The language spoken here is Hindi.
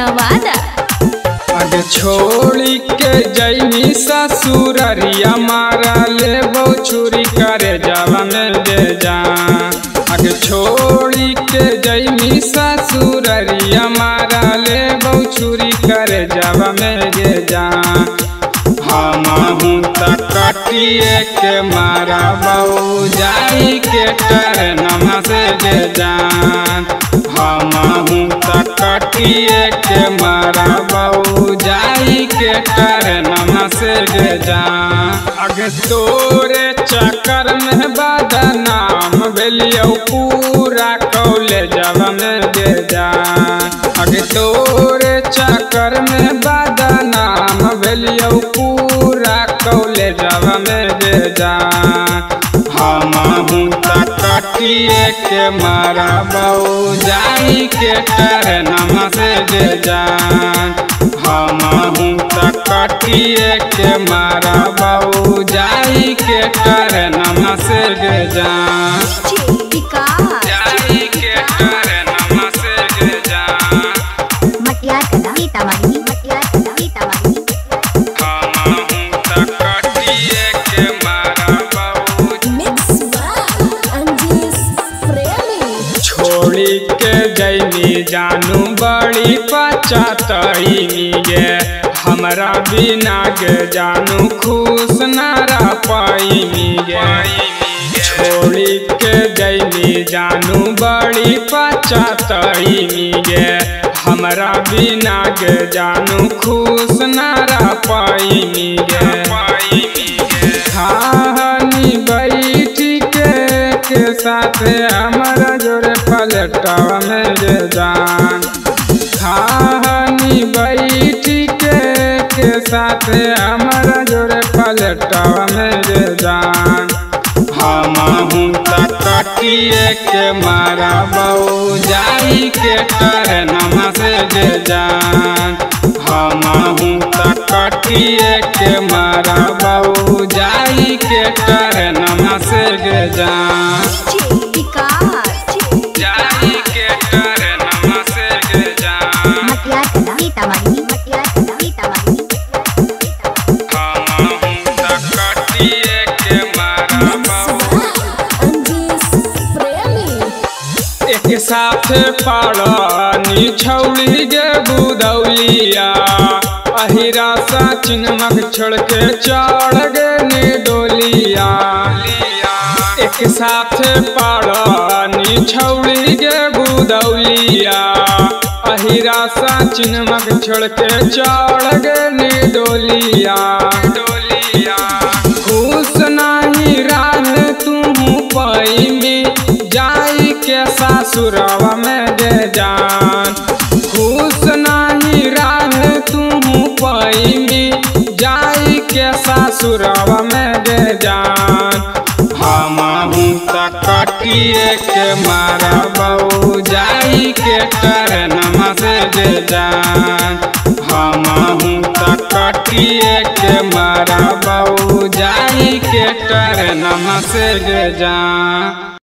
नवाद अगे छोड़ी के जैवी ससुररिया मारा ले बहु छुरी करे जावा में दे जा। अगे छोड़ी के जैवी ससुररिया मारा ले बहु छुरी करे जावा में दे जा। हम हूँ तक कटिए के मारा बहु जाई के टहरे नमा से दे जान। हम हूँ तक कटिए के मारा बहु जाई के टहरे नमा से दे जान। अगे तोरे चक्कर में बदनाम बेलियो पूरा कॉलेजवा में दे जान। अगे तोरे चक्कर में बदनाम बेलियो पूरा कॉलेजवा में दे जान। हम हूँ तक कटिए के मारा बहु जाई के टहरे नमा से दे जान। हम हूँ तक कटिए के मारा बहु जाई के टहरे नमा से दे जान। जैनी जानू बड़ी पचातईनी गे हमरा बिना गे जानू खुश ना रह पाईनी गे। छोड़ी के जैनी जानू बड़ी पचातईनी गे हमरा बिना गे जानू खुश ना रह पाईनी गे। कहानी बैठी के साथ हमरा जोड़े पलटवा में दे जान। कहानी बैठी के साथ हमरा जोड़े पलटवा में दे जान। हम हूँ तक कटिए के मारा बहु जाई के टहरे नमा से दे जान। हम हूँ तक कटिए के मारा बहु जाई के टहरे नमा से दे जान। एक साथ पारानी छौली गे बुदौलिया अहिरा सा चिन्हक छोड़ के चढ़ गे ने डोलिया। एक साथ पारानी छौली गे बुदौलिया अहिरा सा चिन्हक छोड़ के चढ़ गे ने डोलिया। खुश नहीं राह तुम पाई में जाई के ससुरवा में दे जान। खुश नहीं राह तुम पाई में जाई के ससुरवा में दे जान। हम हूँ तक कटिए के मारा बहु जाई के टहरे नमा से दे जान। हम हूँ तक कटिए के मारा बहु जाई के टहरे नमा से दे जान।